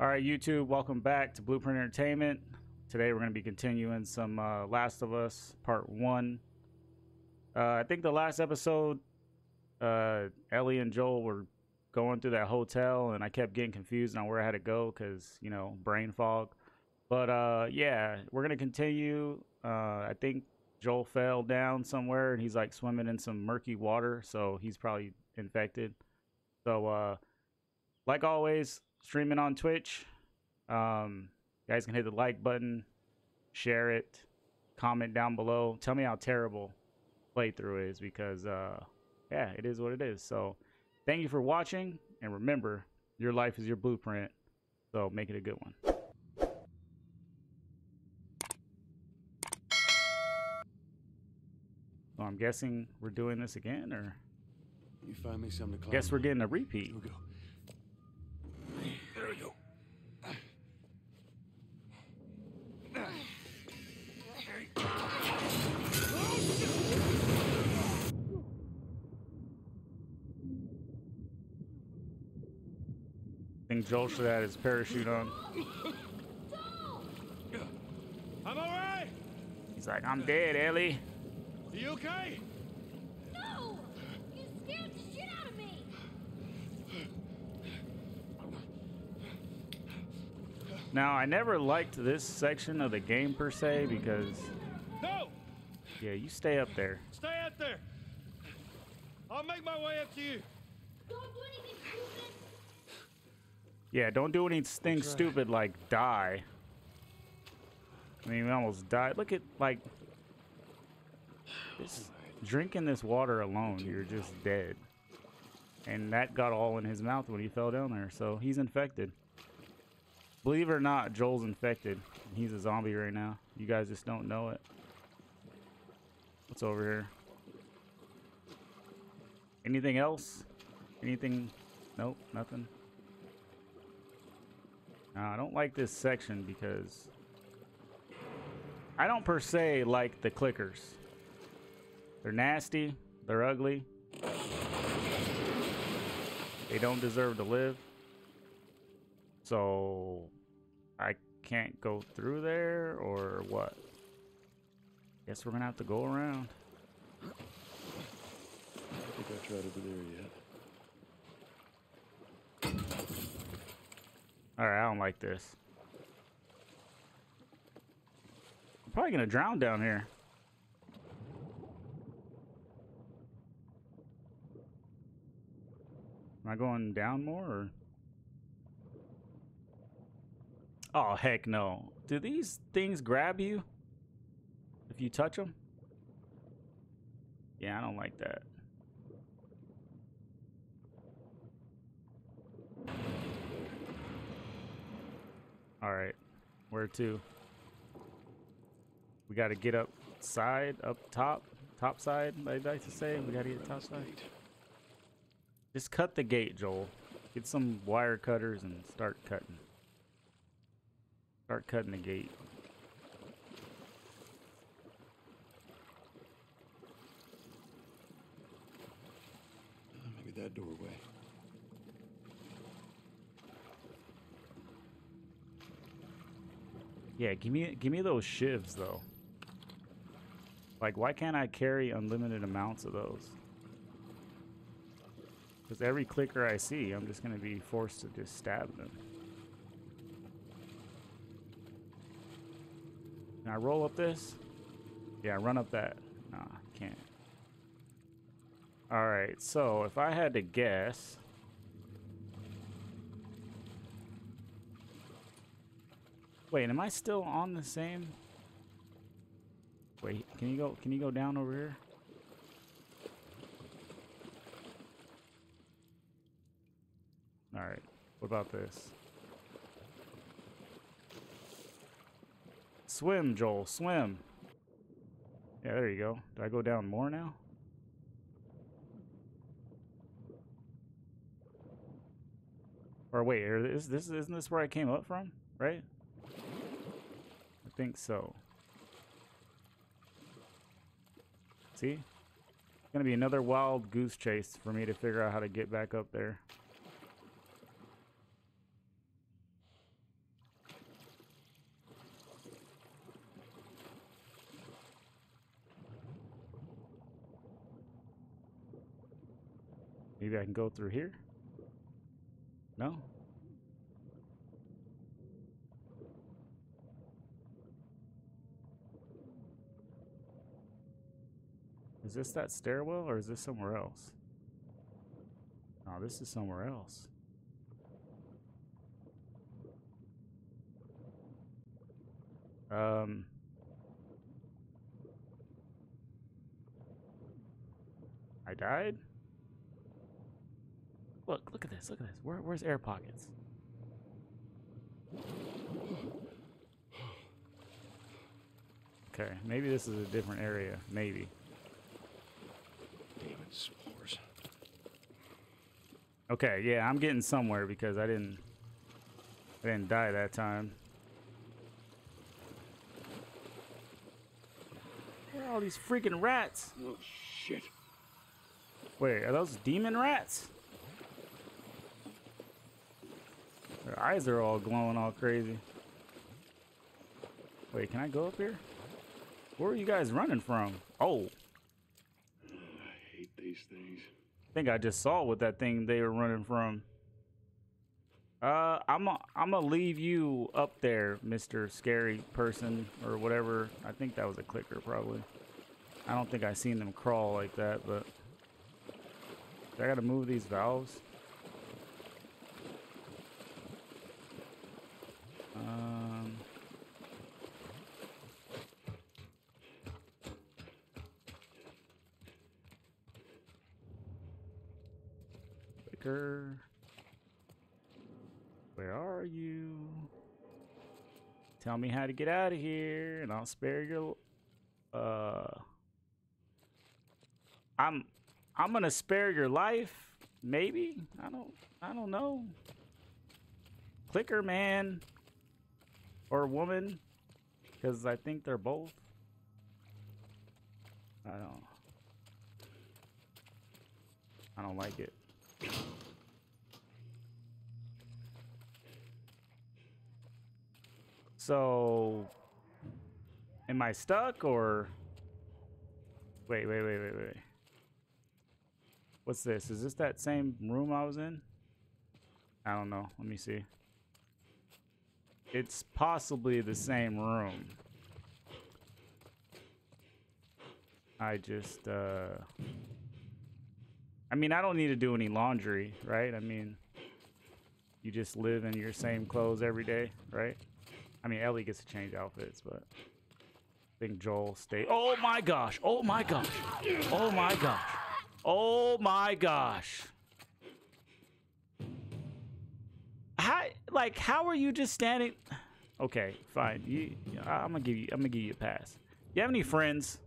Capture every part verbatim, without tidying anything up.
All right, YouTube, welcome back to Blueprint Entertainment. Today we're going to be continuing some uh, Last of Us Part One. Uh, I think the last episode, uh, Ellie and Joel were going through that hotel, and I kept getting confused on where I had to go because, you know, brain fog. But uh, yeah, we're going to continue. Uh, I think Joel fell down somewhere, and he's like swimming in some murky water, so he's probably infected. So, uh, like always, streaming on Twitch, um you guys can hit the like button, share it, comment down below, tell me how terrible playthrough is, because uh yeah, it is what it is. So thank you for watching, and remember, your life is your blueprint, so make it a good one. So I'm guessing we're doing this again, or you find me something to climb. Guess we're getting a repeat. Here we go. There we go. I think Joel should have had his parachute on. I'm alright. He's like, I'm dead, Ellie. Are you okay? No! You scared the shit out of me. Now, I never liked this section of the game per se, because no. Yeah, you stay up there. Stay up there. I'll make my way up to you. Don't do anything stupid. Yeah, don't do anything right. stupid like die. I mean, we almost died. Look at like just drinking this water alone, you're just dead. And that got all in his mouth when he fell down there, so he's infected. Believe it or not, Joel's infected. He's a zombie right now. You guys just don't know it. What's over here? Anything else? Anything? Nope, nothing. Uh, I don't like this section because I don't per se like the clickers. They're nasty. They're ugly. They don't deserve to live. So I can't go through there, or what? Guess we're gonna have to go around. I think I tried over there yet. Alright, I don't like this. I'm probably gonna drown down here. Am I going down more, or? Oh, heck no. Do these things grab you if you touch them? Yeah, I don't like that. All right, where to? We got to get up side, up top, top side, I'd like to say. We got to get top side. Just cut the gate, Joel. Get some wire cutters and start cutting. Start cutting the gate. Maybe that doorway. Yeah, give me give me those shivs though. Like, why can't I carry unlimited amounts of those? Because every clicker I see, I'm just gonna be forced to just stab them. Can I roll up this? Yeah, run up that. Nah, I can't. Alright, so if I had to guess, wait, am I still on the same? Wait, can you go can you go down over here? Alright, what about this? Swim, Joel, swim. Yeah, there you go. Do I go down more now? Or wait, is this isn't this where I came up from, right? I think so. See? It's gonna be another wild goose chase for me to figure out how to get back up there. Maybe I can go through here? No? Is this that stairwell or is this somewhere else? No, this is somewhere else. Um... I died? Look, look at this, look at this. Where, where's air pockets? Okay, maybe this is a different area, maybe. Damn it, spores. Okay, yeah, I'm getting somewhere because I didn't, I didn't die that time. Where are all these freaking rats? Oh, shit. Wait, are those demon rats? Their eyes are all glowing all crazy. Wait, can I go up here? Where are you guys running from? Oh. I hate these things. I think I just saw what that thing they were running from. Uh, I'm a, I'm gonna leave you up there, Mister Scary Person, or whatever. I think that was a clicker, probably. I don't think I seen them crawl like that, but... I gotta move these valves. Um, clicker. Where are you? Tell me how to get out of here, and I'll spare your. Uh, I'm. I'm gonna spare your life, maybe. I don't, I don't know. Clicker man or woman, because I think they're both. I don't. I don't like it. So, am I stuck or? Wait, wait, wait, wait, wait. What's this? Is this that same room I was in? I don't know. Let me see. It's possibly the same room. I just, uh... I mean, I don't need to do any laundry, right? I mean, you just live in your same clothes every day, right? I mean, Ellie gets to change outfits, but... I think Joel stayed... Oh my gosh! Oh my gosh! Oh my gosh! Oh my gosh. How, like, how are you just standing? Okay, fine. You, I'm gonna give you, I'm gonna give you a pass. You have any friends?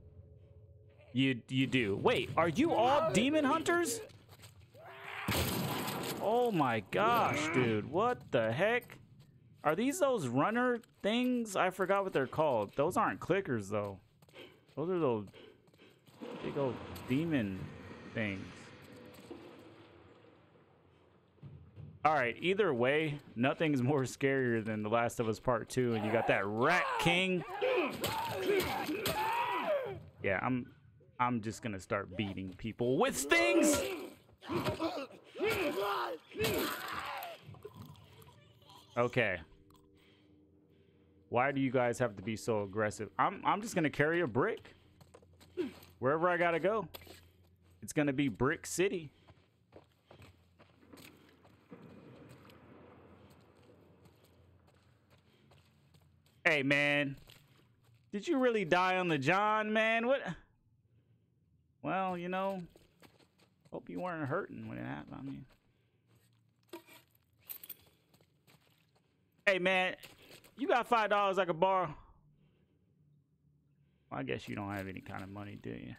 You, you do. Wait, are you all demon hunters? Oh my gosh, dude. What the heck? Are these those runner things? I forgot what they're called. Those aren't clickers, though. Those are those big old demon things. All right, either way, nothing's more scarier than The Last of Us Part Two, and you got that Rat King. Yeah, I'm I'm just gonna start beating people with things. Okay. Why do you guys have to be so aggressive? I'm I'm just gonna carry a brick wherever I gotta go. It's gonna be Brick City. Hey man, did you really die on the John, man? What? Well, you know, hope you weren't hurting when it happened. I mean, hey man, you got five dollars I could borrow? Well, I guess you don't have any kind of money, do you?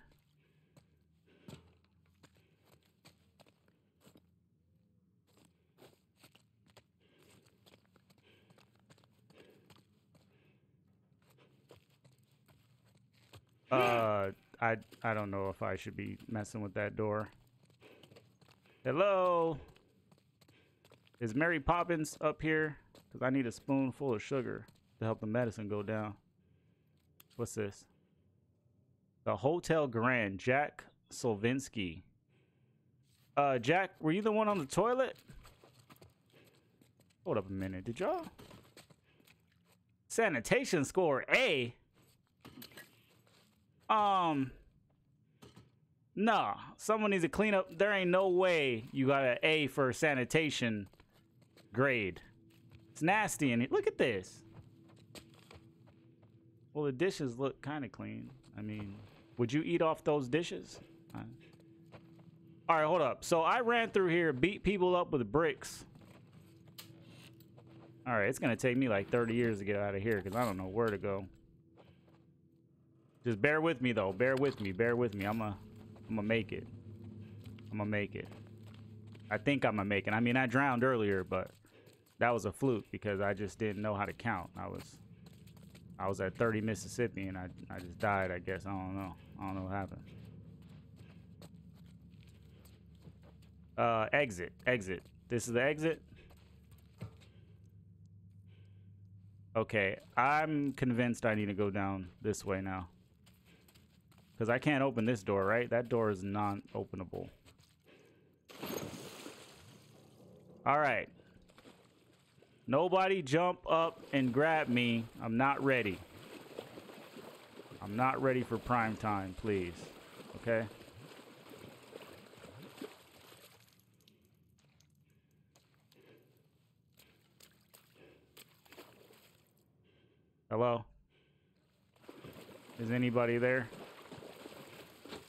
Uh, I, I don't know if I should be messing with that door. Hello? Is Mary Poppins up here? Because I need a spoonful of sugar to help the medicine go down. What's this? The Hotel Grand Jack Solvinsky. Uh, Jack, were you the one on the toilet? Hold up a minute. Did y'all? Sanitation score A. Um. Nah. Someone needs to clean up. There ain't no way you got an A for sanitation grade. It's nasty in it. Look at this. Well, the dishes look kind of clean. I mean, would you eat off those dishes? Uh, all right, hold up. So I ran through here, beat people up with bricks. All right, it's going to take me like thirty years to get out of here because I don't know where to go. Just bear with me, though. Bear with me. Bear with me. I'm going I'm to make it. I'm going to make it. I think I'm going to make it. I mean, I drowned earlier, but that was a fluke because I just didn't know how to count. I was... I was at thirty Mississippi and I, I just died, I guess. I don't know. I don't know what happened. Uh, exit. Exit. This is the exit? Okay. I'm convinced I need to go down this way now. Because I can't open this door, right? That door is non-openable. Alright. Nobody jump up and grab me. I'm not ready. I'm not ready for prime time, please. Okay? Hello? Is anybody there?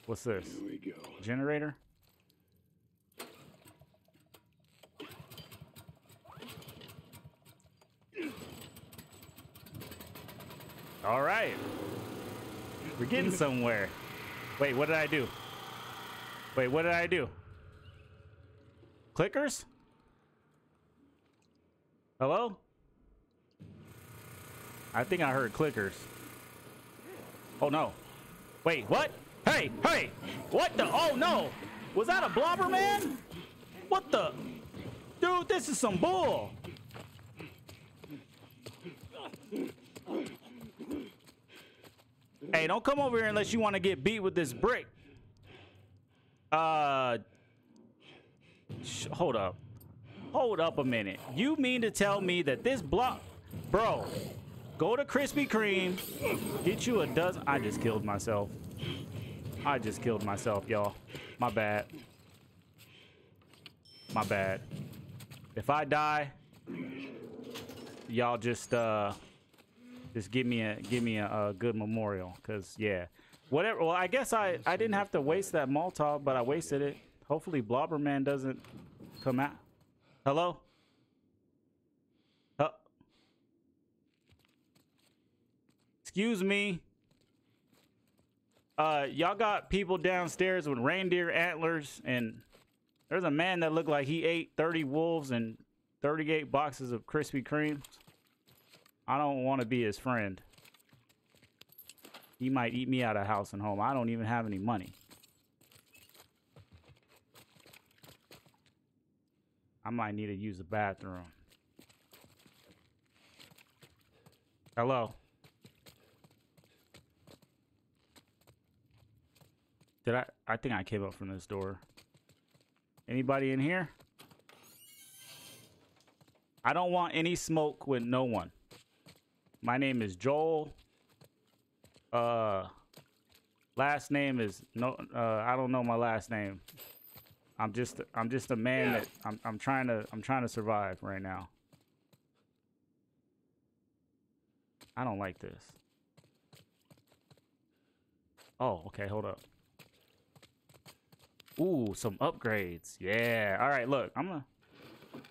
What's this? Here we go. Generator? All right, we're getting somewhere. Wait, what did I do? Wait, what did I do? Clickers? Hello? I think I heard clickers. Oh no. Wait, what? Hey, hey, what the? Oh no. Was that a blobber man? What the? Dude, this is some bull. Hey, don't come over here unless you want to get beat with this brick. Uh, sh hold up. Hold up a minute. You mean to tell me that this block... Bro, go to Krispy Kreme. Get you a dozen... I just killed myself. I just killed myself, y'all. My bad. My bad. If I die, y'all just, uh... just give me a give me a, a good memorial, cause yeah, whatever. Well, I guess I I didn't have to waste that Molotov, but I wasted it. Hopefully, Blobberman doesn't come out. Hello. Uh, excuse me. Uh, y'all got people downstairs with reindeer antlers, and there's a man that looked like he ate thirty wolves and thirty-eight boxes of Krispy Kremes. I don't want to be his friend. He might eat me out of house and home. I don't even have any money. I might need to use the bathroom. Hello. Did I? I think I came up from this door. Anybody in here? I don't want any smoke with no one. My name is Joel. Uh, last name is no. Uh, I don't know my last name. I'm just. I'm just a man that I'm. I'm trying to. I'm trying to survive right now. I don't like this. Oh, okay. Hold up. Ooh, some upgrades. Yeah. All right. Look, I'm gonna. I'm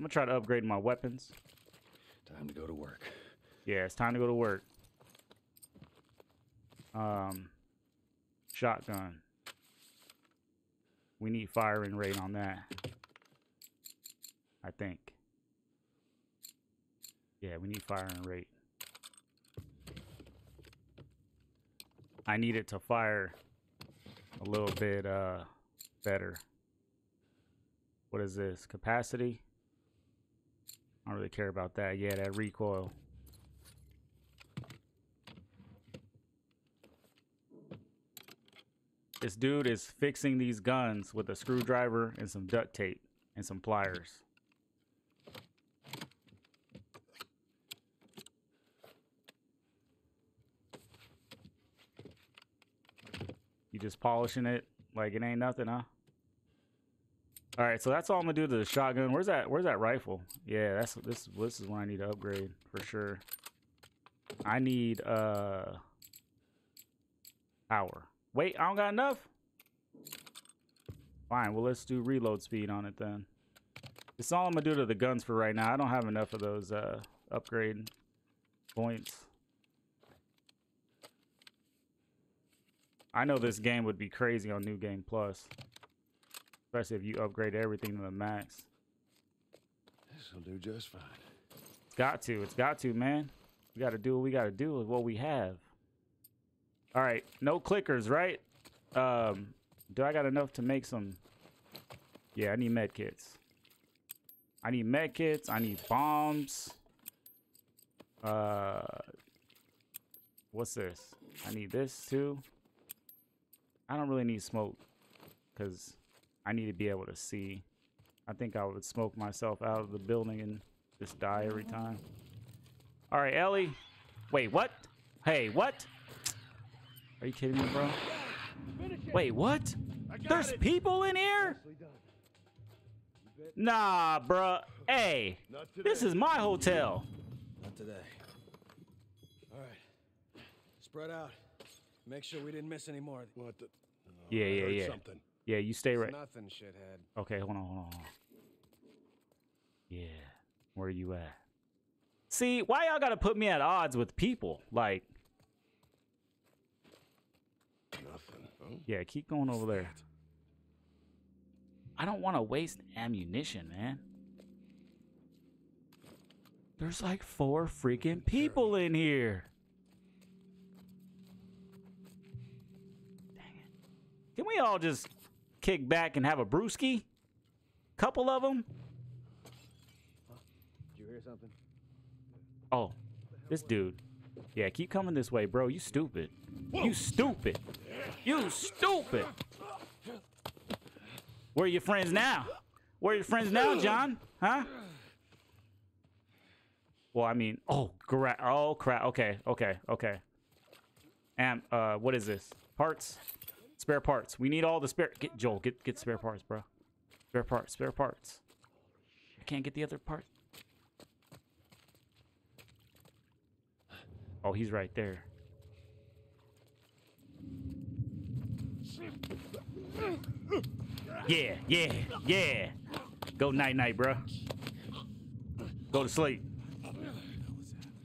gonna try to upgrade my weapons. Time to go to work. Yeah, it's time to go to work. Um, shotgun. We need firing rate on that. I think. Yeah, we need firing rate. I need it to fire a little bit uh, better. What is this? Capacity? I don't really care about that. Yeah, that recoil. This dude is fixing these guns with a screwdriver and some duct tape and some pliers. You just polishing it like it ain't nothing, huh? All right, so that's all I'm gonna do to the shotgun. Where's that? Where's that rifle? Yeah, that's this. This is what I need to upgrade for sure. I need uh power. Wait, I don't got enough. Fine. Well, let's do reload speed on it then. It's all I'm gonna do to the guns for right now. I don't have enough of those uh upgrade points. I know this game would be crazy on New Game Plus, especially if you upgrade everything to the max. This will do just fine. It's got to. It's got to, man. We got to do what we got to do with what we have. All right. No clickers, right? Um, do I got enough to make some? Yeah, I need med kits. I need med kits. I need bombs. Uh, what's this? I need this too. I don't really need smoke because I need to be able to see. I think I would smoke myself out of the building and just die every time. All right, Ellie. Wait, what? Hey, what? Are you kidding me, bro? Wait, what? There's people in here? Nah, bro. Hey, this is my hotel. Not today. All right. Spread out. Make sure we didn't miss any more. What the? Oh, yeah, yeah, yeah. Something. Yeah, you stay right. Nothing, shithead. Okay, hold on, hold on, hold on. Yeah, where are you at? See, why y'all gotta put me at odds with people? Like, nothing. Huh? Yeah, keep going over there. I don't want to waste ammunition, man. There's like four freaking people in here. Can we all just kick back and have a brewski? Couple of them. Did you hear something? Oh, this dude. Yeah, keep coming this way, bro. You stupid. Whoa. You stupid. You stupid. Where are your friends now? Where are your friends now, John? Huh? Well, I mean, oh, gra oh crap. Okay, okay, okay. And uh, what is this? Parts. Spare parts. We need all the spare. Get Joel. Get get spare parts, bro. Spare parts. Spare parts. I can't get the other part. Oh, he's right there. Yeah, yeah, yeah. Go night night, bro. Go to sleep.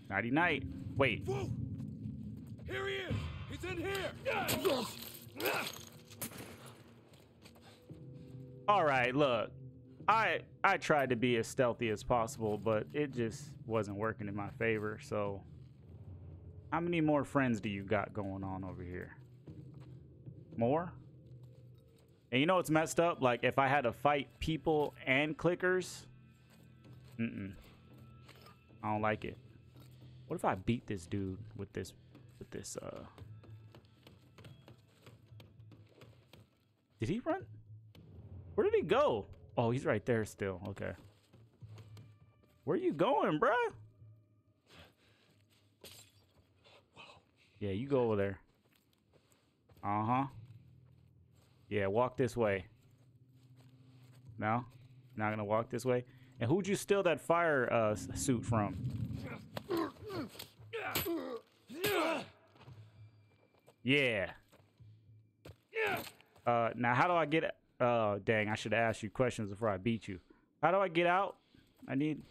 Nighty night. Wait. Here he is. He's in here. All right, look, I I tried to be as stealthy as possible, but it just wasn't working in my favor. So how many more friends do you got going on over here? More? And you know what's messed up? Like if I had to fight people and clickers, mm-mm, I don't like it. What if I beat this dude with this with this uh did he run? Where did he go? Oh, he's right there still. Okay. Where are you going, bruh? Yeah, you go over there. Uh-huh. Yeah, walk this way. No? Not gonna walk this way? And who'd you steal that fire uh, suit from? Yeah. Yeah. Uh, now, how do I get... Uh, dang, I should have asked you questions before I beat you. How do I get out? I need...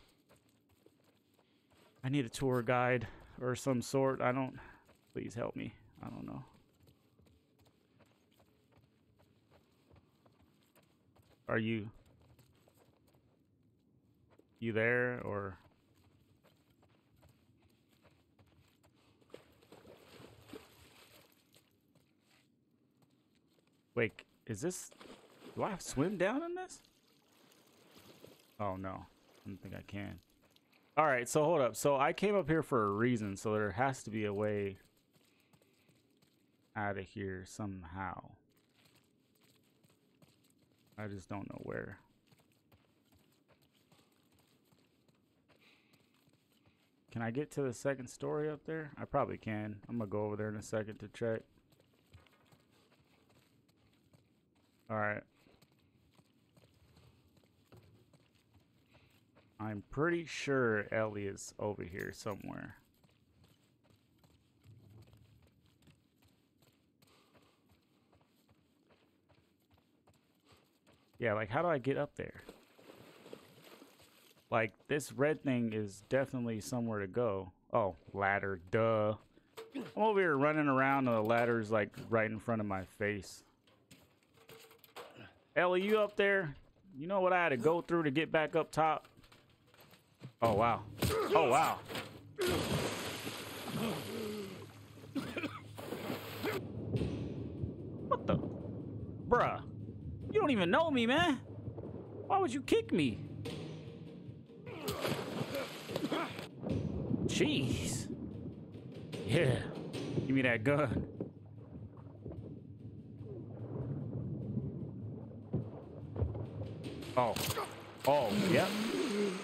I need a tour guide or some sort. I don't... Please help me. I don't know. Are you... You there, or... Wait, is this... Do I swim down in this? Oh, no. I don't think I can. All right, so hold up. So I came up here for a reason, so there has to be a way out of here somehow. I just don't know where. Can I get to the second story up there? I probably can. I'm gonna go over there in a second to check. Alright. I'm pretty sure Ellie is over here somewhere. Yeah, like how do I get up there? Like, this red thing is definitely somewhere to go. Oh, ladder, duh. I'm over here running around and the ladder's like right in front of my face. Ellie, you up there? You know what I had to go through to get back up top? Oh, wow. Oh, wow. What the? Bruh. You don't even know me, man. Why would you kick me? Jeez. Yeah. Give me that gun. Oh. Oh, yep.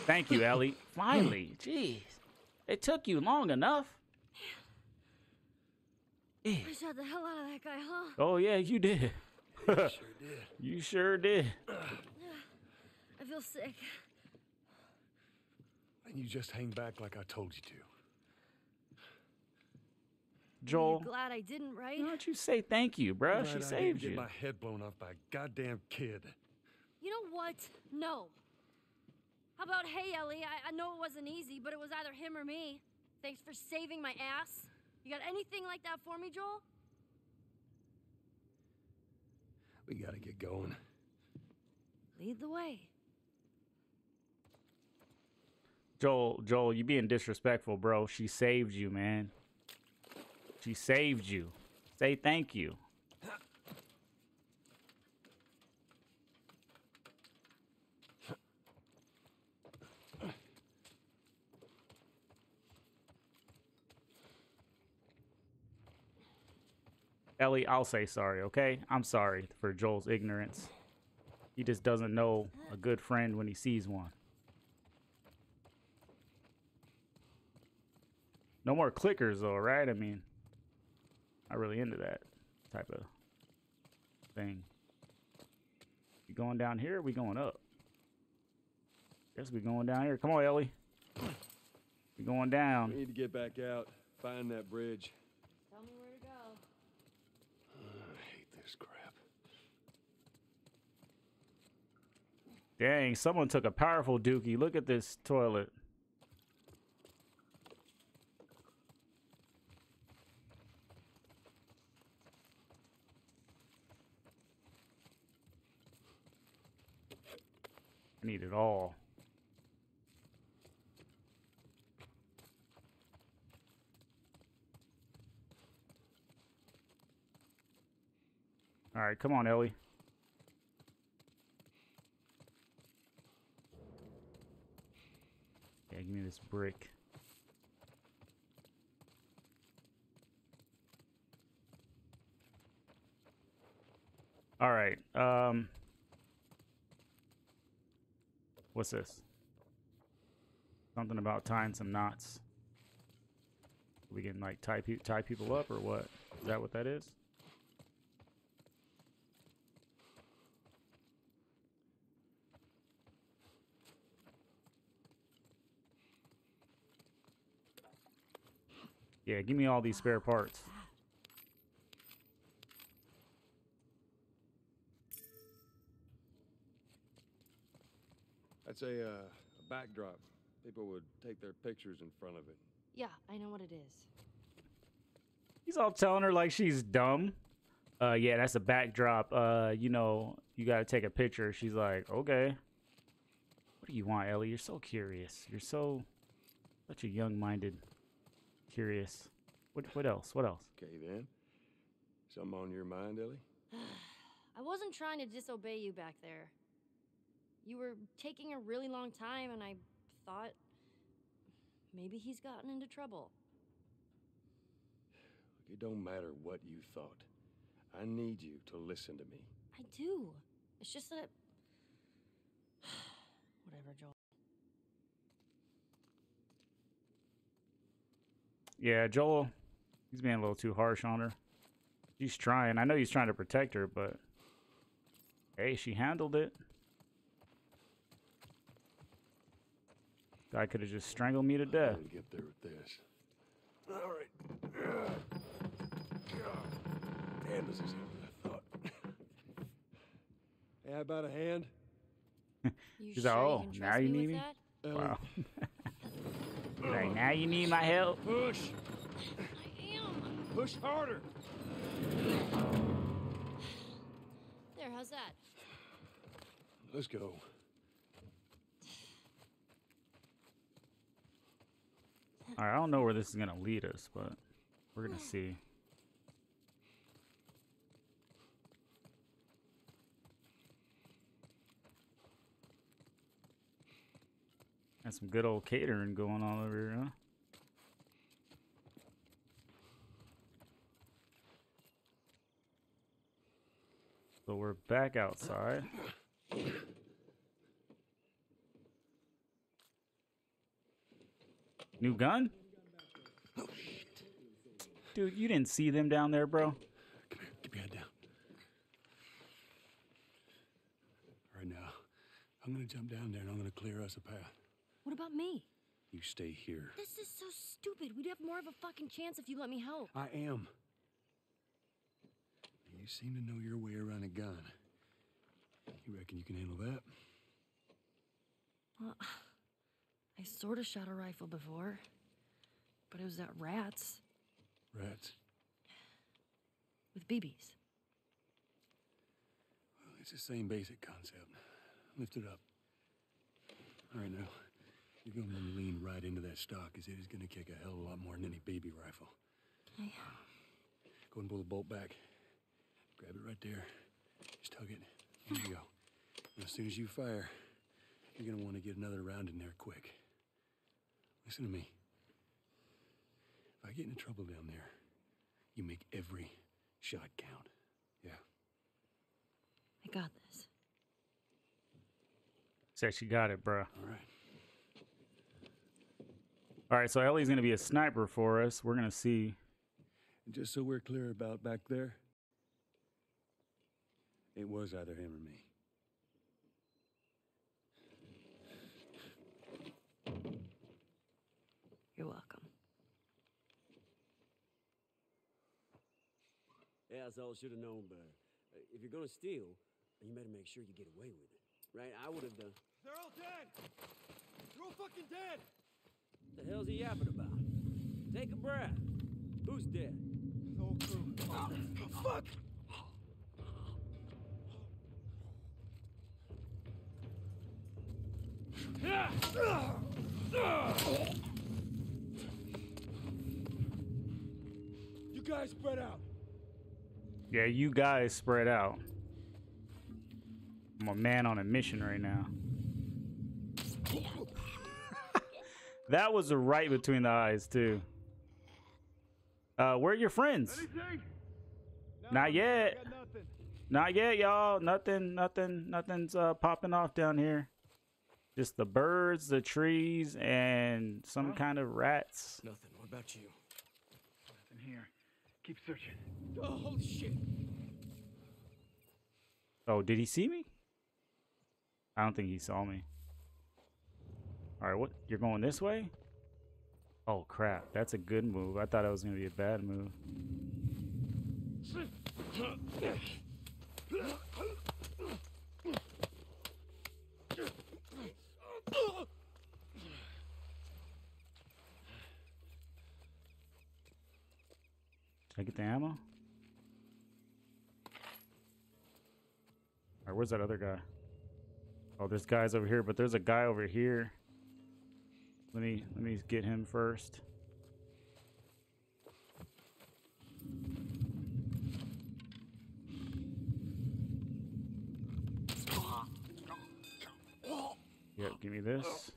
Thank you, Ellie. Finally. Jeez. It took you long enough. Yeah. I shot the hell out of that guy, huh? Oh, yeah, you did. I sure did. You sure did. I feel sick. And you just hang back like I told you to. Joel. I'm glad I didn't, right? Why don't you say thank you, bruh? Right, she saved you. I didn't get my head blown off by a goddamn kid. You know what? No. How about, hey, Ellie, I, I know it wasn't easy, but it was either him or me. Thanks for saving my ass. You got anything like that for me, Joel? We gotta get going. Lead the way. Joel, Joel, you being disrespectful, bro. She saved you, man. She saved you. Say thank you. Ellie, I'll say sorry, okay? I'm sorry for Joel's ignorance. He just doesn't know a good friend when he sees one. No more clickers, though, right? I mean, not really into that type of thing. We going down here? Or we going up? Guess we going down here. Come on, Ellie. We going down. We need to get back out. Find that bridge. Tell me where to go. Oh, I hate this crap. Dang! Someone took a powerful dookie. Look at this toilet. I need it all. All right, come on, Ellie. Yeah, give me this brick. All right. Um What's this? Something about tying some knots. We can like tie pe tie people up or what? Is that what that is? Yeah, give me all these spare parts. I'd say uh, a backdrop. People would take their pictures in front of it. Yeah, I know what it is. He's all telling her like she's dumb. Uh, yeah, that's a backdrop. Uh, you know, you gotta take a picture. She's like, okay. What do you want, Ellie? You're so curious. You're so such a young-minded, curious. What? What else? What else? Okay then. Something on your mind, Ellie? I wasn't trying to disobey you back there. You were taking a really long time, and I thought maybe he's gotten into trouble. It don't matter what you thought. I need you to listen to me. I do. It's just that Whatever, Joel. Yeah, Joel, he's being a little too harsh on her. She's trying. I know he's trying to protect her, but... Hey, she handled it. Guy could have just strangled me to death. I get there with this. All right. Yeah. Yeah. Damn, this is heavier than I thought. Hey, how about a hand? She's sure like, oh, you now you need me? That? Wow. Like, now you need my help. Push. I am. Push harder. There, how's that? Let's go. All right, I don't know where this is gonna lead us, but we're gonna see. Got some good old catering going on over here, huh? So we're back outside. New gun? Oh, shit. Dude, you didn't see them down there, bro. Come here, get your head down. Right now, I'm gonna jump down there and I'm gonna clear us a path. What about me? You stay here. This is so stupid. We'd have more of a fucking chance if you let me help. I am. You seem to know your way around a gun. You reckon you can handle that? Well, I sort of shot a rifle before, but it was at rats. Rats? With B Bs. Well, it's the same basic concept. Lift it up. All right, now. You're going to lean right into that stock, because it is going to kick a hell of a lot more than any B B rifle. Yeah. Go and pull the bolt back. Grab it right there. Just tug it. There you go. And as soon as you fire, you're going to want to get another round in there quick. Listen to me. If I get into trouble down there, you make every shot count. Yeah? I got this. She actually got it, bro. All right. All right, so Ellie's going to be a sniper for us. We're going to see. And just so we're clear about back there, it was either him or me. You're welcome. Yeah, so I should have known better. If you're going to steal, you better make sure you get away with it. Right? I would have done. They're all dead! They're all fucking dead! What the hell's he yapping about? Take a breath. Who's dead? The whole crew. Oh, fuck! You guys spread out. Yeah, you guys spread out. I'm a man on a mission right now. That was right between the eyes, too. Uh, where are your friends? Anything? Not no, yet. Not yet, y'all. Nothing, nothing, nothing's uh, popping off down here. Just the birds, the trees, and some huh? kind of rats. Nothing. What about you? Nothing here. Keep searching. Oh, holy shit. Oh, did he see me? I don't think he saw me. All right, what? You're going this way? Oh, crap. That's a good move. I thought it was going to be a bad move. Did I get the ammo? All right, where's that other guy? Oh, this guy's over here, but there's a guy over here. Let me let me get him first. Yep, give me this.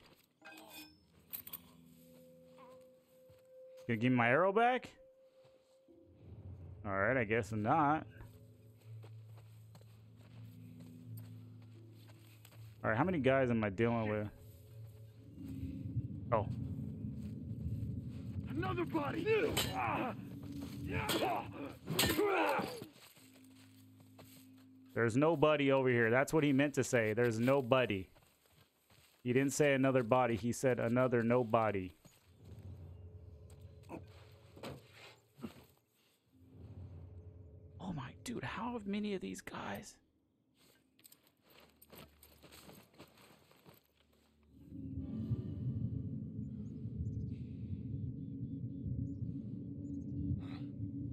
Gonna give me my arrow back? All right, I guess not. All right, how many guys am I dealing with? Oh. Another body! There's nobody over here. That's what he meant to say. There's nobody. He didn't say another body. He said another nobody. Oh my, dude, how many of these guys?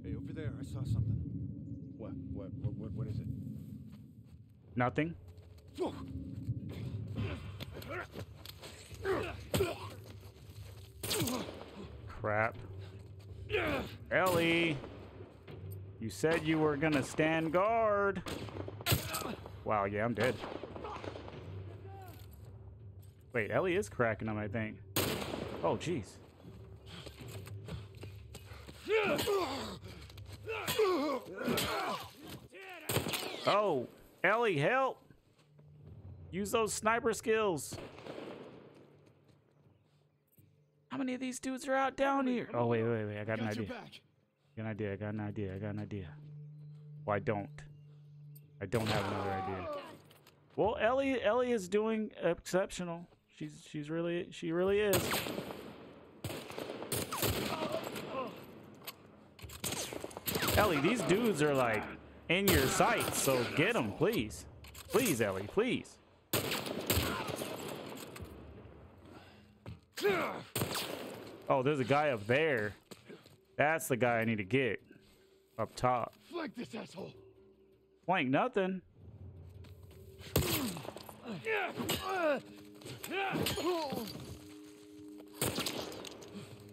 Hey, over there, I saw something. What? What? What? What, what is it? Nothing. Crap. Ellie, you said you were gonna stand guard. Wow, yeah, I'm dead. Wait, Ellie is cracking him, I think. Oh, jeez. Oh, Ellie, help! Use those sniper skills. How many of these dudes are out down here? Oh, wait, wait, wait. I got an idea. I got an idea. I got an idea. I got an idea. Well, I don't. I don't have another idea. Well, Ellie, Ellie is doing exceptional. She's, she's really, she really is. Ellie, these dudes are like in your sight, so get them, please. Please, Ellie, please. Oh, there's a guy up there. That's the guy I need to get up top. Flank this asshole. Flank nothing.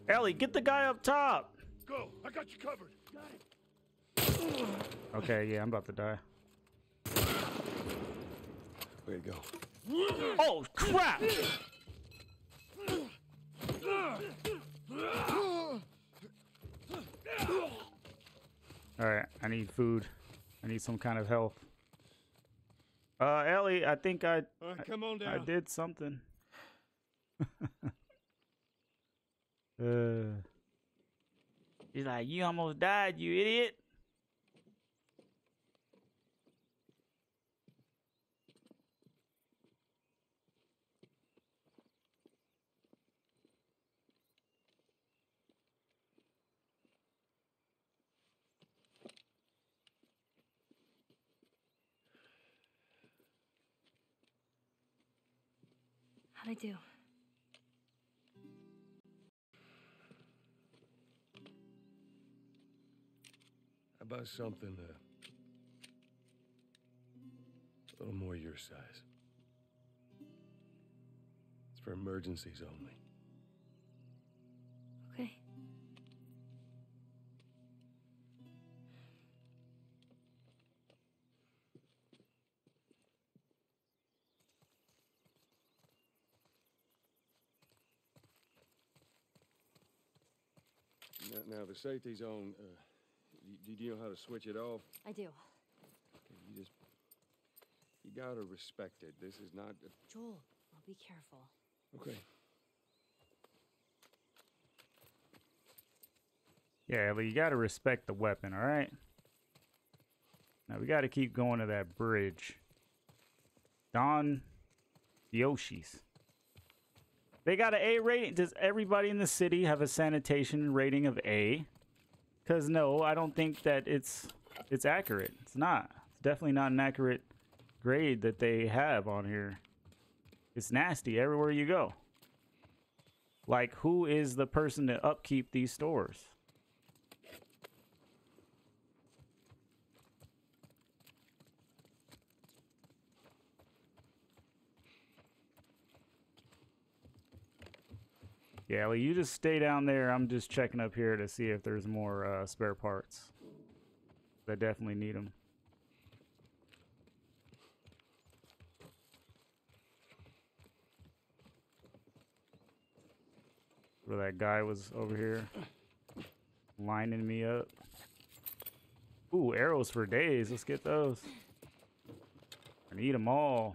Ellie, get the guy up top. Go. I got you covered. Got it. Okay, yeah, I'm about to die. Way to go. Oh, crap. Alright, I need food. I need some kind of health. Uh, Ellie, I think I uh, come on down. I, I did something. uh, He's like, you almost died, you idiot. How'd I do? About something uh, a little more your size. It's for emergencies only. Okay. Now, the safety's on. Uh, do, do you know how to switch it off? I do. You just... You gotta respect it. This is not... A... Joel, I'll be careful. Okay. Yeah, but you gotta respect the weapon, all right? Now, we gotta keep going to that bridge. Dawn... Yoshi's. They got an A rating. Does everybody in the city have a sanitation rating of A? Because no, I don't think that it's it's accurate. It's not. It's definitely not an accurate grade that they have on here. It's nasty everywhere you go. Like, who is the person to upkeep these stores? Yeah, well, you just stay down there. I'm just checking up here to see if there's more uh, spare parts. I definitely need them. Where that guy was over here, lining me up. Ooh, arrows for days. Let's get those. I need them all.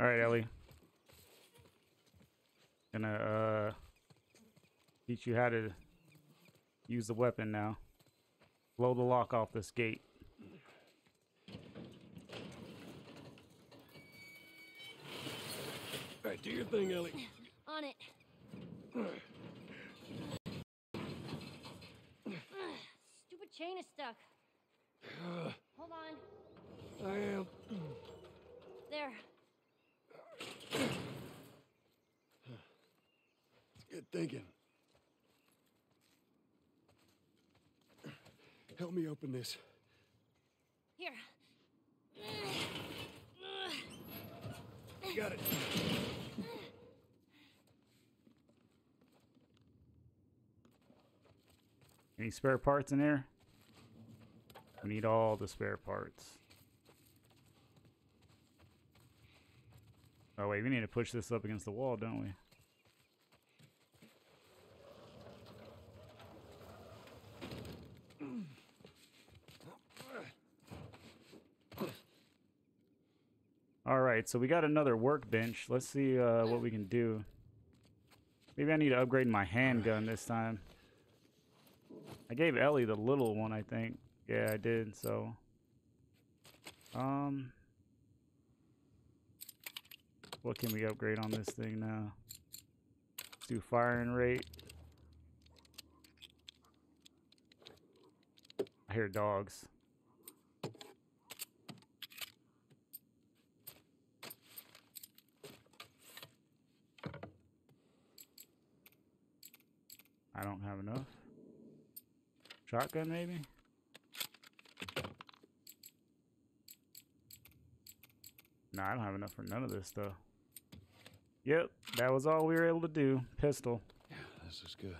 All right, Ellie. Gonna uh, teach you how to use the weapon now. Blow the lock off this gate. All right, do your thing, Ellie. On it. Stupid chain is stuck. Uh, Hold on. I am. There. It's good thinking. Help me open this. Here. Got it. Any spare parts in there? We need all the spare parts. Oh wait, we need to push this up against the wall, don't we? All right, so we got another workbench. Let's see uh, what we can do. Maybe I need to upgrade my handgun this time. I gave Ellie the little one, I think. Yeah, I did, so. Um, what can we upgrade on this thing now? Let's do firing rate. I hear dogs. I don't have enough. Shotgun, maybe? Nah, I don't have enough for none of this, though. Yep, that was all we were able to do. Pistol. Yeah, this is good.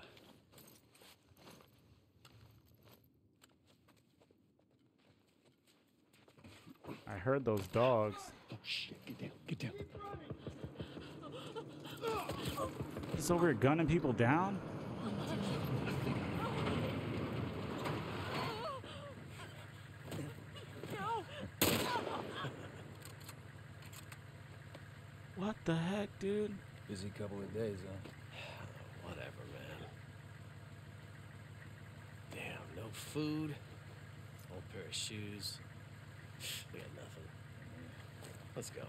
I heard those dogs. Oh, shit. Get down. Get down. So we're gunning people down? What the heck, dude? Busy couple of days, huh? Whatever, man. Damn, no food. Old pair of shoes. We had nothing. Let's go.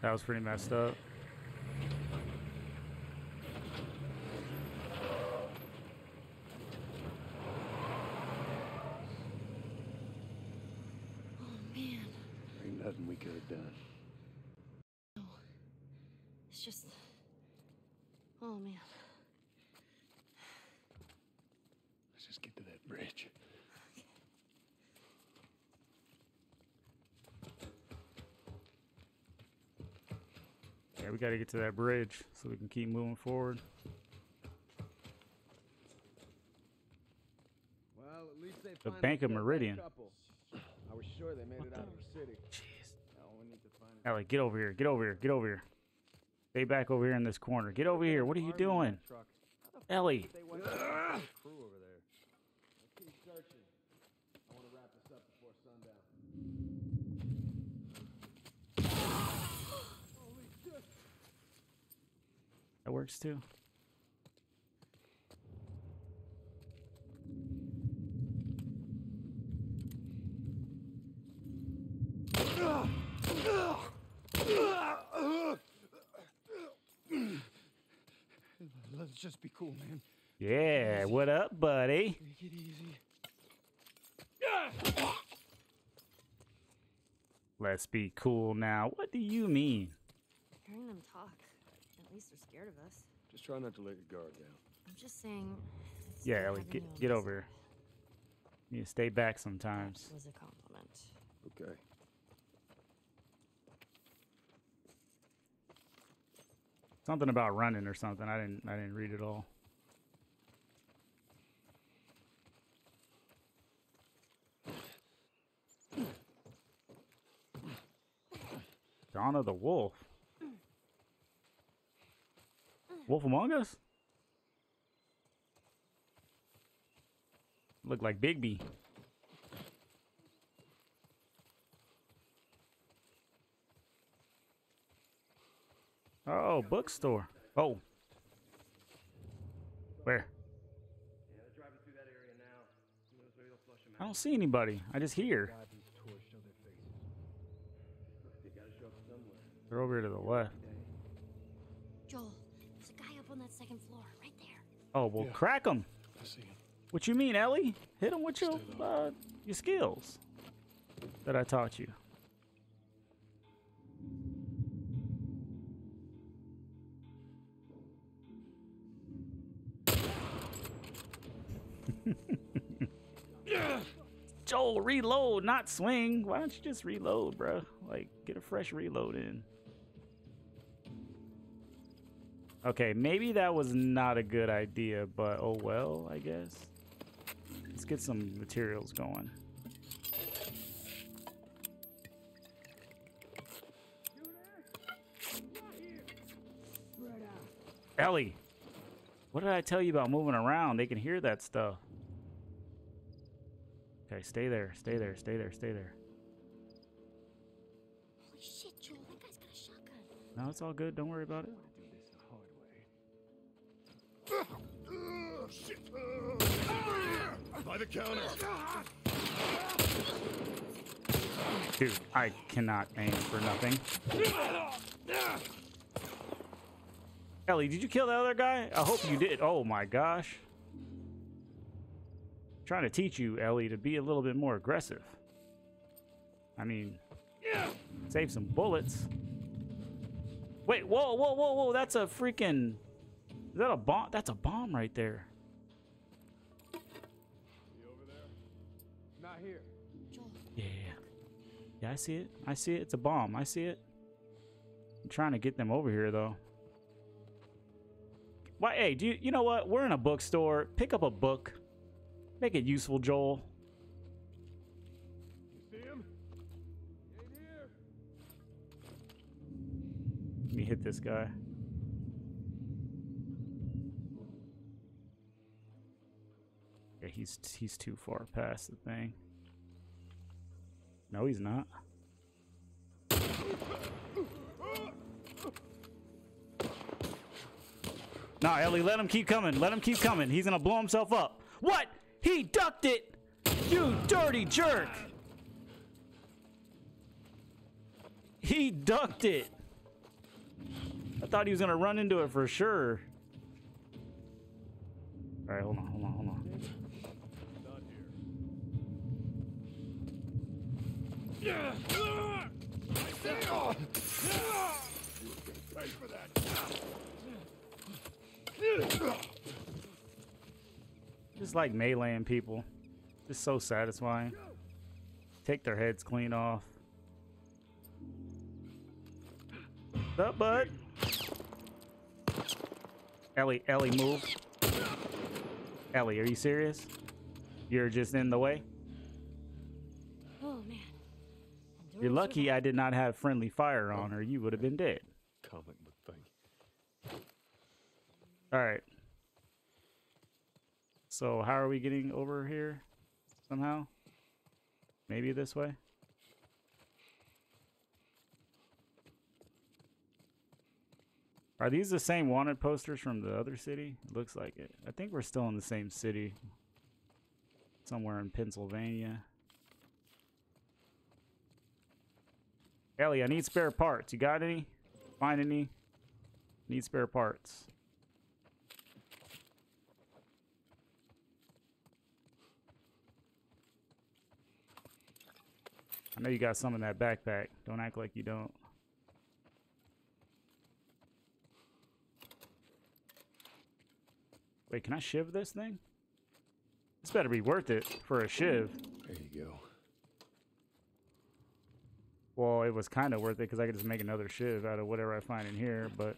That was pretty messed up. Yeah, we gotta get to that bridge so we can keep moving forward. Well, at least they the Bank of Meridian. I was sure they made what it the? out of the city. Jeez. Now we need to find Ellie, get over here, get over here, get over here. Stay back over here in this corner. Get over here. What are you doing? Ellie. They want crew over there. Let's keep searching. I want to wrap this up before sundown. That works too. Let's just be cool, man. Yeah, what up, buddy? Take it easy. Let's be cool now. What do you mean? Hearing them talk. At least they're scared of us. Just try not to let your guard down. I'm just saying. Yeah, Ellie, get get over here. You need to stay back sometimes. That was a compliment. Okay. Something about running or something. I didn't. I didn't read it all. Dawn of the Wolf. Wolf Among Us? Look like Bigby. Oh, bookstore. Oh. Where? Yeah, they're driving through that area now. Who knows, maybe they'll flush them out. I don't see anybody. I just hear. They're over here to the left. Joel, there's a guy up on that second floor, right there. Oh, well, yeah. Crack him. I see him. What you mean, Ellie? Hit him with your, uh, your skills that I taught you. Joel, reload, not swing. Why don't you just reload, bro? Like, get a fresh reload in. Okay, maybe that was not a good idea, but oh well, I guess. Let's get some materials going. Ellie, what did I tell you about moving around? They can hear that stuff. Okay, stay there, stay there, stay there, stay there. Holy shit, Joel, that guy's got a shotgun. No, it's all good. Don't worry about it. Oh, shit. By the counter. Dude, I cannot aim for nothing. Ellie, did you kill the other guy? I hope you did. Oh my gosh. I'm trying to teach you, Ellie, to be a little bit more aggressive. I mean, save some bullets. Wait, whoa, whoa, whoa, whoa. That's a freaking... Is that a bomb? That's a bomb right there. You over there? Not here. Joel. Yeah. Yeah, I see it. I see it. It's a bomb. I see it. I'm trying to get them over here, though. Why? Hey, do you, you know what? We're in a bookstore. Pick up a book. Make it useful, Joel. You see him? He ain't here. Let me hit this guy. Yeah, he's he's too far past the thing. No, he's not. Nah, Ellie, let him keep coming. Let him keep coming. He's gonna blow himself up. What? He ducked it! You dirty jerk! He ducked it. I thought he was gonna run into it for sure. All right, hold on, hold on, hold on. Yeah. I say, oh. Yeah. You're gonna pay for that. Yeah. Just like meleeing people. Just so satisfying. Take their heads clean off. What's up, bud? Ellie, Ellie, move. Ellie, are you serious? You're just in the way? You're lucky I did not have friendly fire on her. You would have been dead. Comic book thing. All right. So how are we getting over here? Somehow? Maybe this way? Are these the same wanted posters from the other city? It looks like it. I think we're still in the same city. Somewhere in Pennsylvania. Ellie, I need spare parts. You got any? Find any? Need spare parts. I know you got some in that backpack. Don't act like you don't. Wait, can I shiv this thing? This better be worth it for a shiv. There you go. Well, it was kind of worth it because I could just make another shiv out of whatever I find in here, but...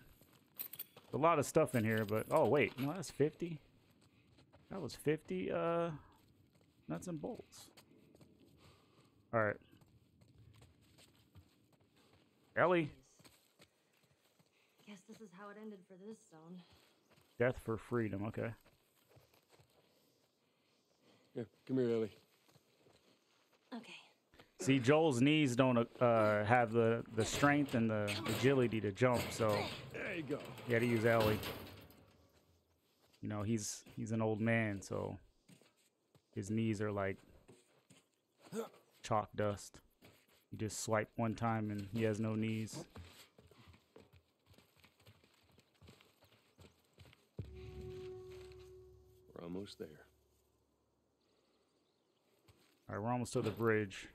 A lot of stuff in here, but... Oh, wait. No, that's fifty. That was fifty, uh... nuts and bolts. Alright. Ellie! I guess this is how it ended for this zone. Death for freedom, okay. Yeah, come here, Ellie. Okay. See, Joel's knees don't uh, have the, the strength and the agility to jump, so there you go. You gotta use Ellie. You know, he's he's an old man, so his knees are like chalk dust. You just swipe one time and he has no knees. We're almost there. All right, we're almost to the bridge.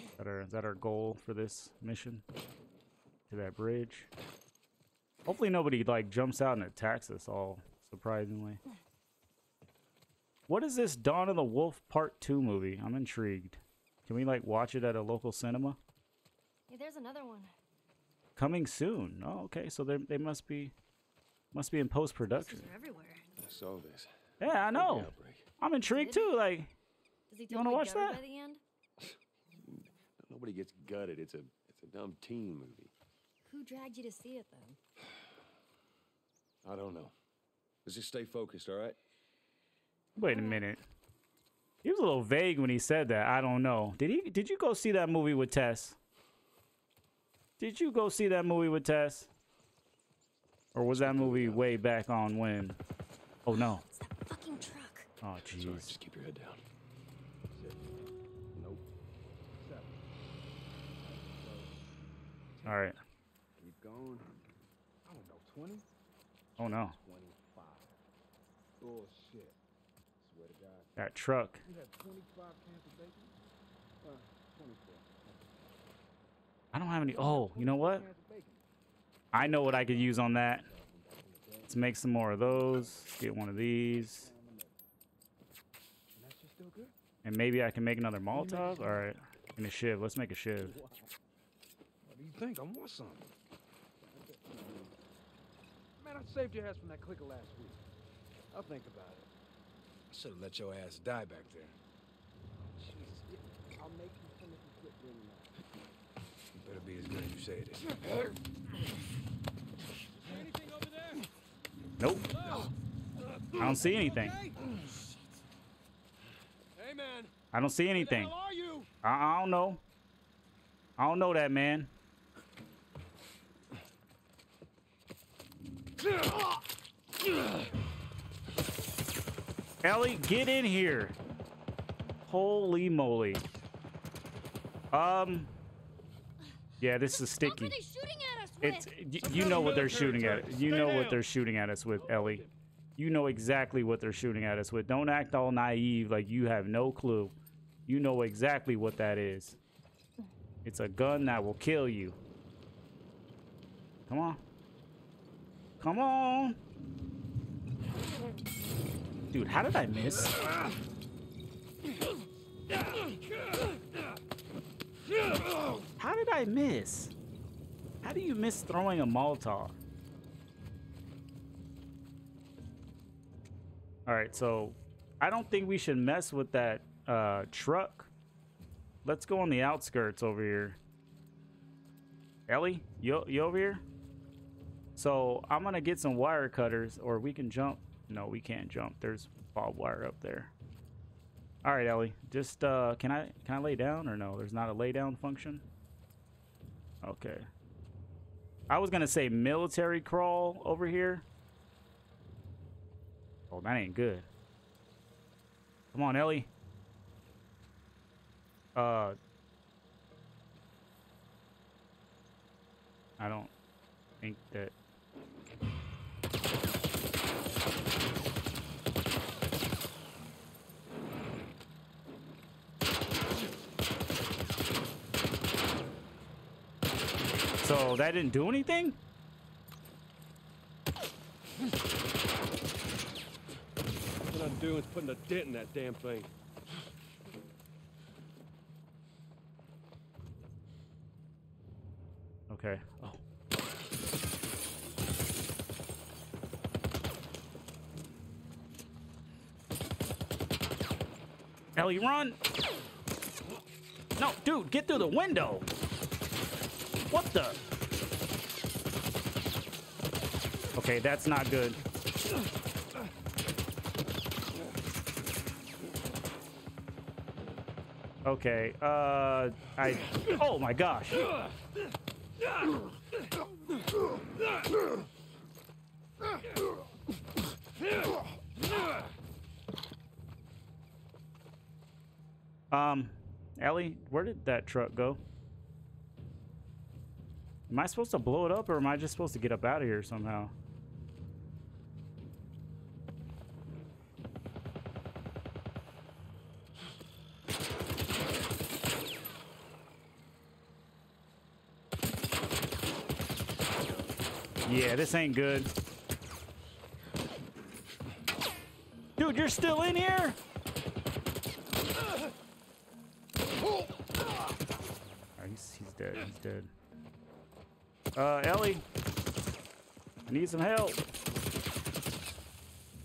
Is that our, is that our goal for this mission? To that bridge. Hopefully nobody like jumps out and attacks us all, surprisingly. What is this Dawn of the Wolf Part two movie? I'm intrigued. Can we like watch it at a local cinema? Yeah, there's another one. Coming soon. Oh, okay. So they they must be must be in post-production. Everywhere. I saw this. Yeah, I know. I'm intrigued too. Like, does he you want to watch that? By the end? Nobody gets gutted. It's a it's a dumb teen movie. Who dragged you to see it then? I don't know. Let's just stay focused, all right? Wait a minute. He was a little vague when he said that. I don't know. Did he? Did you go see that movie with Tess? Did you go see that movie with Tess? Or was that movie way back on when? Oh no! It's that fucking truck. Oh jeez. Sorry, just keep your head down. Six. Nope. Seven. All right. Keep going. I don't know. Twenty. Oh no. Twenty-five. Bullshit. That truck. I don't have any. Oh, you know what? I know what I could use on that. Let's make some more of those. Get one of these. And maybe I can make another Molotov? All right. And a shiv. Let's make a shiv. What do you think? I want some. Man, I saved your ass from that clicker last week. I'll think about it. I should have let your ass die back there. Jesus. I'll make you finish the clip ring now. You better be as good as you say it is. Is there anything over there? Nope. Oh. I don't see anything. Okay? Hey, man. I don't see anything. Where the hell are you? I, I don't know. I don't know that, man. Ellie, get in here. Holy moly. Um Yeah, this is sticky. It's you, you know what they're shooting at. You know what they're shooting at us with, Ellie. You know exactly what they're shooting at us with. Don't act all naive like you have no clue. You know exactly what that is. It's a gun that will kill you. Come on. Come on. Dude, how did I miss? How did I miss? How do you miss throwing a Molotov? Alright, so I don't think we should mess with that uh, truck. Let's go on the outskirts over here. Ellie, you, you over here? So I'm gonna get some wire cutters, or we can jump. No, we can't jump. There's barbed wire up there. All right, Ellie. Just uh, can I can I lay down or no? There's not a lay down function. Okay. I was gonna say military crawl over here. Oh, that ain't good. Come on, Ellie. Uh. I don't think that. So that didn't do anything? What I'm doing is putting a dent in that damn thing. Okay. Oh. Ellie, run! No, dude, get through the window! What the? Okay, that's not good. Okay, uh, I, oh my gosh. Um, Ellie, where did that truck go? Am I supposed to blow it up, or am I just supposed to get up out of here somehow? Yeah, this ain't good. Dude, you're still in here? All right, he's, he's dead. He's dead. Uh, Ellie, I need some help.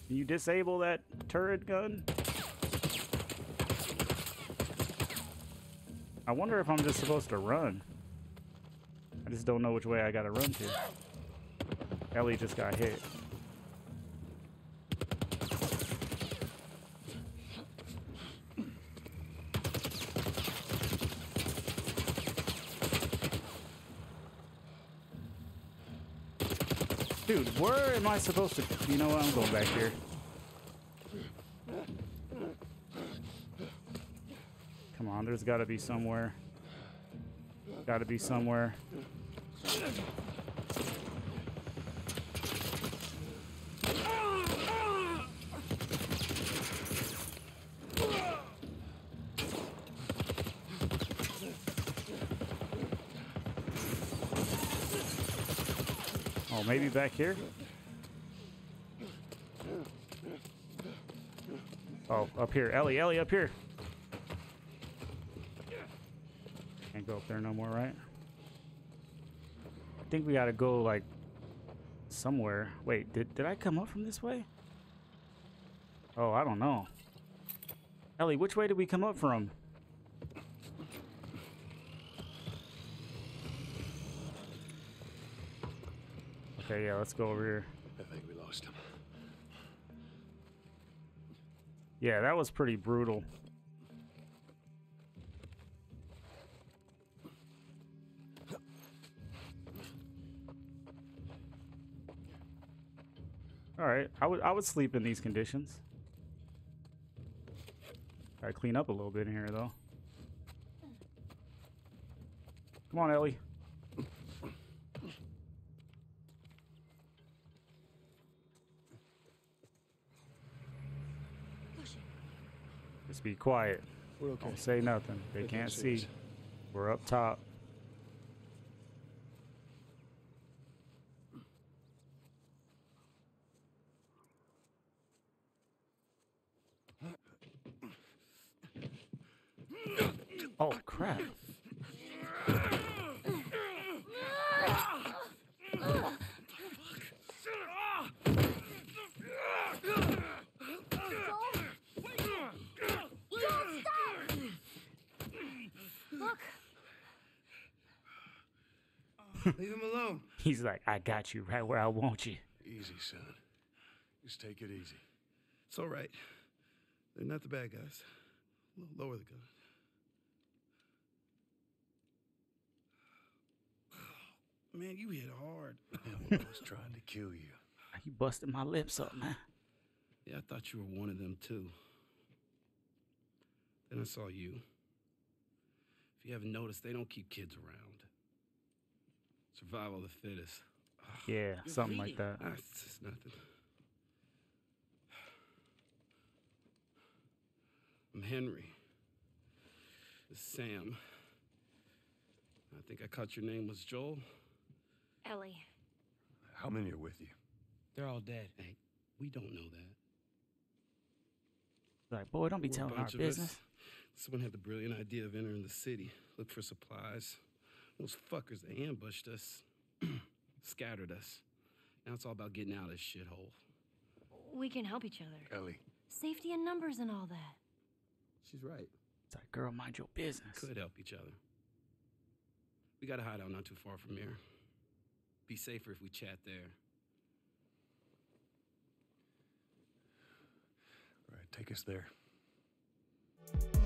Can you disable that turret gun? I wonder if I'm just supposed to run. I just don't know which way I gotta run to. Ellie just got hit. Dude, where am I supposed to? You know what? I'm going back here. Come on, there's got to be somewhere. Got to be somewhere. Maybe back here? Oh, up here. Ellie, Ellie, up here. Can't go up there no more, right? I think we gotta go, like, somewhere. Wait, did, did I come up from this way? Oh, I don't know. Ellie, which way did we come up from? Okay, yeah, let's go over here. I think we lost him. Yeah, that was pretty brutal. All right, I would I would sleep in these conditions. Gotta clean up a little bit in here, though. Come on, Ellie. Be quiet. We're okay. Don't say nothing. They, they can't see. see. We're up top. Oh, crap. Leave him alone. He's like, I got you right where I want you. Easy, son. Just take it easy. It's all right. They're not the bad guys. Lower the gun. Man, you hit hard. I was trying to kill you. You busted my lips up, man. Yeah, I thought you were one of them, too. Then I saw you. If you haven't noticed, they don't keep kids around. Survival of the fittest. Yeah, You're something reading. like that. Ah, it's just nothing. I'm Henry. This is Sam. I think I caught your name was Joel. Ellie. How many are with you? They're all dead. Hey, we don't know that. Like, boy, don't be We're telling our business. Us. Someone had the brilliant idea of entering the city. Look for supplies. Those fuckers, they ambushed us, scattered us. Now it's all about getting out of this shithole. We can help each other. Ellie. Safety in numbers and all that. She's right. It's like, girl, mind your business. We could help each other. We got a hideout not too far from here. Be safer if we chat there. All right, take us there.